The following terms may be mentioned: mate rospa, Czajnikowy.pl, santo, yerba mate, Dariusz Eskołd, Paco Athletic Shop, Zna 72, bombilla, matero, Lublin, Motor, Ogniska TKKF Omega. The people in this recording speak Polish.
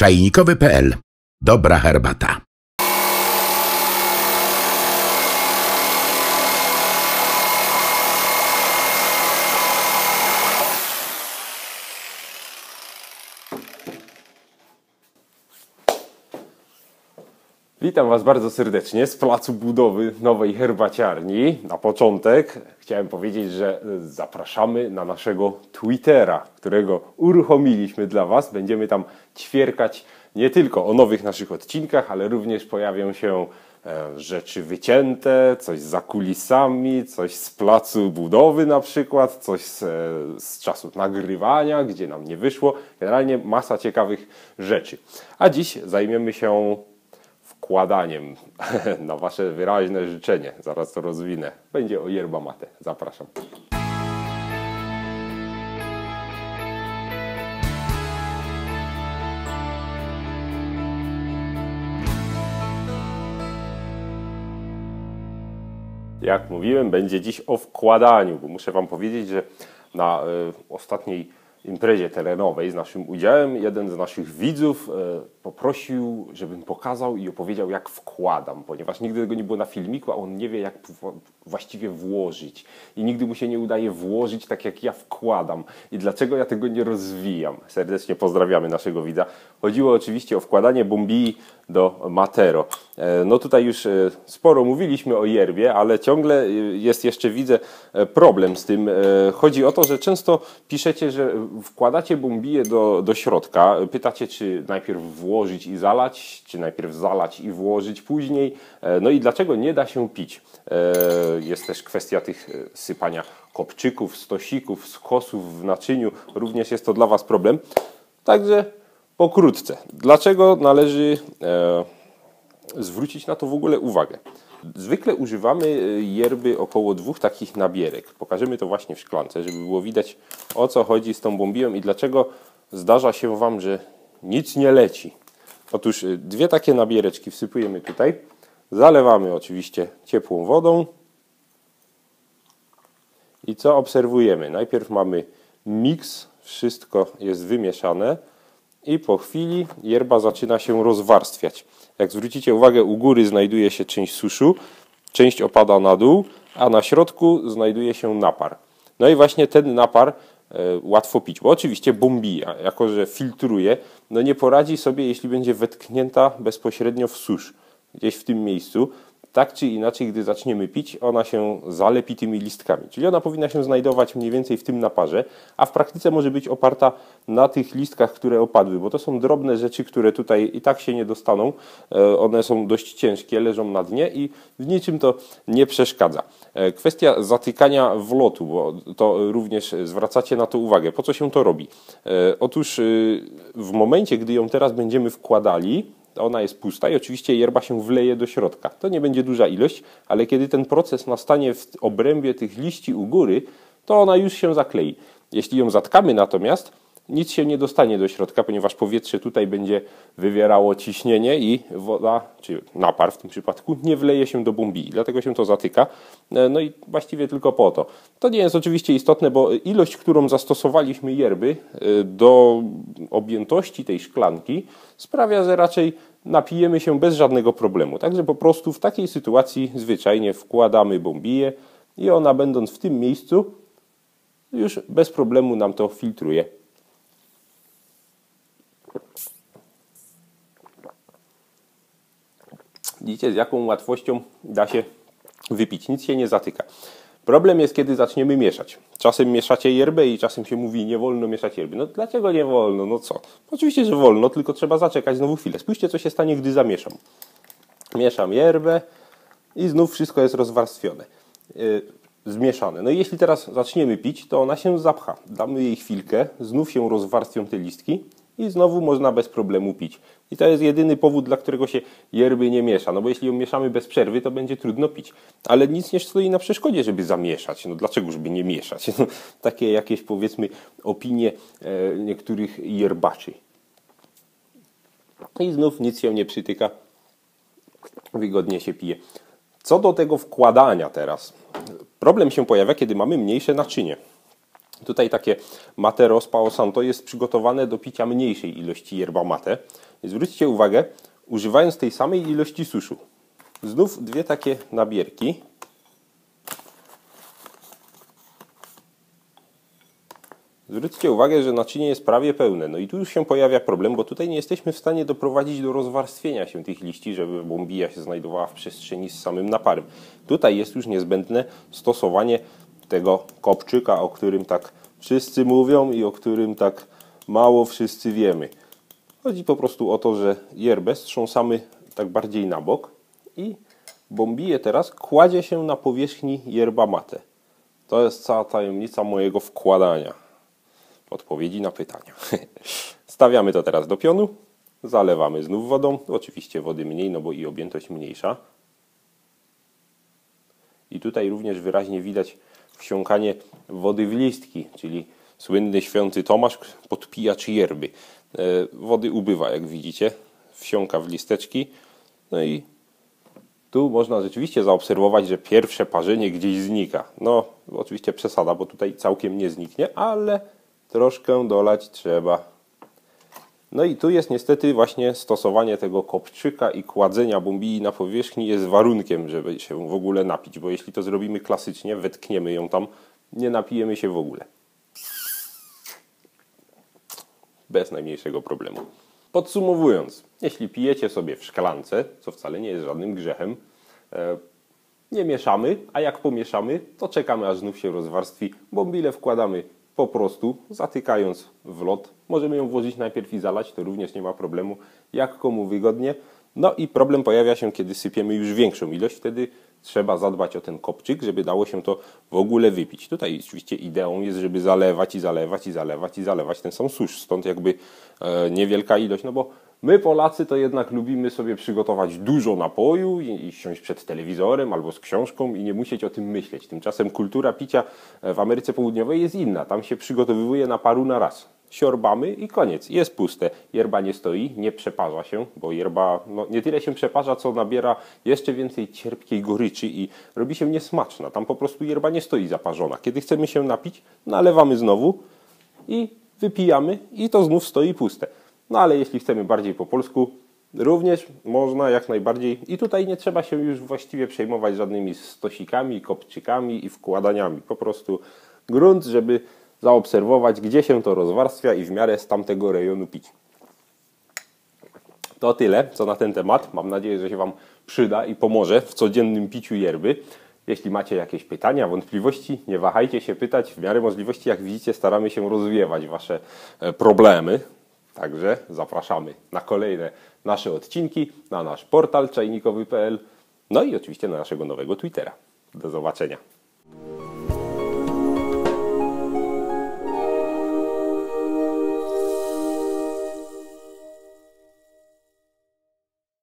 Czajnikowy.pl. Dobra herbata. Witam Was bardzo serdecznie z placu budowy nowej herbaciarni. Na początek chciałem powiedzieć, że zapraszamy na naszego Twittera, którego uruchomiliśmy dla Was. Będziemy tam ćwierkać nie tylko o nowych naszych odcinkach, ale również pojawią się rzeczy wycięte, coś za kulisami, coś z placu budowy na przykład, coś z czasów nagrywania, gdzie nam nie wyszło. Generalnie masa ciekawych rzeczy. A dziś zajmiemy się wkładaniem na Wasze wyraźne życzenie. Zaraz to rozwinę. Będzie o yerba mate. Zapraszam. Jak mówiłem, będzie dziś o wkładaniu, bo muszę Wam powiedzieć, że na ostatniej imprezie terenowej z naszym udziałem jeden z naszych widzów poprosił, żebym pokazał i opowiedział, jak wkładam, ponieważ nigdy tego nie było na filmiku, a on nie wie, jak właściwie włożyć i nigdy mu się nie udaje włożyć tak, jak ja wkładam i dlaczego ja tego nie rozwijam. Serdecznie pozdrawiamy naszego widza. Chodziło oczywiście o wkładanie bombilli do matero. No tutaj już sporo mówiliśmy o yerbie, ale ciągle jest jeszcze, widzę, problem z tym. Chodzi o to, że często piszecie, że wkładacie bombillę do środka, pytacie, czy najpierw włożyć i zalać, czy najpierw zalać i włożyć później. No i dlaczego nie da się pić? Jest też kwestia tych sypania kopczyków, stosików, skosów w naczyniu. Również jest to dla Was problem. Także pokrótce. Dlaczego należy zwrócić na to w ogóle uwagę? Zwykle używamy yerby około dwóch takich nabierek. Pokażemy to właśnie w szklance, żeby było widać, o co chodzi z tą bombillą i dlaczego zdarza się Wam, że nic nie leci. Otóż dwie takie nabiereczki wsypujemy tutaj. Zalewamy oczywiście ciepłą wodą. I co obserwujemy? Najpierw mamy miks, wszystko jest wymieszane i po chwili yerba zaczyna się rozwarstwiać. Jak zwrócicie uwagę, u góry znajduje się część suszu, część opada na dół, a na środku znajduje się napar. No i właśnie ten napar łatwo pić, bo oczywiście bombilla, jako że filtruje, no nie poradzi sobie, jeśli będzie wetknięta bezpośrednio w susz, gdzieś w tym miejscu. Tak czy inaczej, gdy zaczniemy pić, ona się zalepi tymi listkami. Czyli ona powinna się znajdować mniej więcej w tym naparze, a w praktyce może być oparta na tych listkach, które opadły, bo to są drobne rzeczy, które tutaj i tak się nie dostaną. One są dość ciężkie, leżą na dnie i w niczym to nie przeszkadza. Kwestia zatykania wlotu, bo to również zwracacie na to uwagę. Po co się to robi? Otóż w momencie, gdy ją teraz będziemy wkładali, ona jest pusta i oczywiście yerba się wleje do środka. To nie będzie duża ilość, ale kiedy ten proces nastanie w obrębie tych liści u góry, to ona już się zaklei. Jeśli ją zatkamy natomiast, nic się nie dostanie do środka, ponieważ powietrze tutaj będzie wywierało ciśnienie i woda, czy napar w tym przypadku, nie wleje się do bombilli. Dlatego się to zatyka. No i właściwie tylko po to. To nie jest oczywiście istotne, bo ilość, którą zastosowaliśmy yerby do objętości tej szklanki, sprawia, że raczej napijemy się bez żadnego problemu. Także po prostu w takiej sytuacji zwyczajnie wkładamy bombillę i ona, będąc w tym miejscu, już bez problemu nam to filtruje. Widzicie, z jaką łatwością da się wypić. Nic się nie zatyka. Problem jest, kiedy zaczniemy mieszać. Czasem mieszacie yerbę i czasem się mówi, nie wolno mieszać yerby. No dlaczego nie wolno? No co? Oczywiście, że wolno, tylko trzeba zaczekać znowu chwilę. Spójrzcie, co się stanie, gdy zamieszam. Mieszam yerbę i znów wszystko jest rozwarstwione, zmieszane. No i jeśli teraz zaczniemy pić, to ona się zapcha. Damy jej chwilkę, znów się rozwarstwią te listki i znowu można bez problemu pić. I to jest jedyny powód, dla którego się yerby nie miesza. No bo jeśli ją mieszamy bez przerwy, to będzie trudno pić. Ale nic nie stoi na przeszkodzie, żeby zamieszać. No dlaczegoż by nie mieszać? No, takie jakieś, powiedzmy, opinie niektórych yerbaczy. I znów nic się nie przytyka. Wygodnie się pije. Co do tego wkładania teraz. Problem się pojawia, kiedy mamy mniejsze naczynie. Tutaj takie mate rospa o santo jest przygotowane do picia mniejszej ilości yerba mate Zwróćcie uwagę, używając tej samej ilości suszu. Znów dwie takie nabierki. Zwróćcie uwagę, że naczynie jest prawie pełne. No i tu już się pojawia problem, bo tutaj nie jesteśmy w stanie doprowadzić do rozwarstwienia się tych liści, żeby bombilla się znajdowała w przestrzeni z samym naparem. Tutaj jest już niezbędne stosowanie tego kopczyka, o którym tak wszyscy mówią i o którym tak mało wszyscy wiemy. Chodzi po prostu o to, że yerbę strząsamy tak bardziej na bok i bombillę teraz kładzie się na powierzchni yerba mate. To jest cała tajemnica mojego wkładania. Odpowiedzi na pytania. Stawiamy to teraz do pionu, zalewamy znów wodą, oczywiście wody mniej, no bo i objętość mniejsza. I tutaj również wyraźnie widać wsiąkanie wody w listki, czyli słynny święty Tomasz podpijacz yerby. Wody ubywa, jak widzicie, wsiąka w listeczki. No i tu można rzeczywiście zaobserwować, że pierwsze parzenie gdzieś znika. No, oczywiście przesada, bo tutaj całkiem nie zniknie, ale troszkę dolać trzeba. No i tu jest niestety właśnie stosowanie tego kopczyka i kładzenia bombilli na powierzchni jest warunkiem, żeby się w ogóle napić, bo jeśli to zrobimy klasycznie, wetkniemy ją tam, nie napijemy się w ogóle. Bez najmniejszego problemu. Podsumowując, jeśli pijecie sobie w szklance, co wcale nie jest żadnym grzechem, nie mieszamy, a jak pomieszamy, to czekamy, aż znów się rozwarstwi. Bombillę wkładamy po prostu, zatykając w lot. Możemy ją włożyć najpierw i zalać, to również nie ma problemu, jak komu wygodnie. No i problem pojawia się, kiedy sypiemy już większą ilość, wtedy trzeba zadbać o ten kopczyk, żeby dało się to w ogóle wypić. Tutaj oczywiście ideą jest, żeby zalewać i zalewać i zalewać i zalewać ten sam susz, stąd jakby niewielka ilość, no bo my Polacy to jednak lubimy sobie przygotować dużo napoju i siąść przed telewizorem albo z książką i nie musieć o tym myśleć. Tymczasem kultura picia w Ameryce Południowej jest inna. Tam się przygotowywuje naparu na raz. Siorbamy i koniec. Jest puste. Yerba nie stoi, nie przeparza się, bo yerba nie tyle się przeparza, co nabiera jeszcze więcej cierpkiej goryczy i robi się niesmaczna. Tam po prostu yerba nie stoi zaparzona. Kiedy chcemy się napić, nalewamy znowu i wypijamy i to znów stoi puste. No ale jeśli chcemy bardziej po polsku, również można jak najbardziej. I tutaj nie trzeba się już właściwie przejmować żadnymi stosikami, kopczykami i wkładaniami. Po prostu grunt, żeby zaobserwować, gdzie się to rozwarstwia i w miarę z tamtego rejonu pić. To tyle, co na ten temat. Mam nadzieję, że się Wam przyda i pomoże w codziennym piciu yerby. Jeśli macie jakieś pytania, wątpliwości, nie wahajcie się pytać. W miarę możliwości, jak widzicie, staramy się rozwiewać Wasze problemy. Także zapraszamy na kolejne nasze odcinki, na nasz portal Czajnikowy.pl, no i oczywiście na naszego nowego Twittera. Do zobaczenia.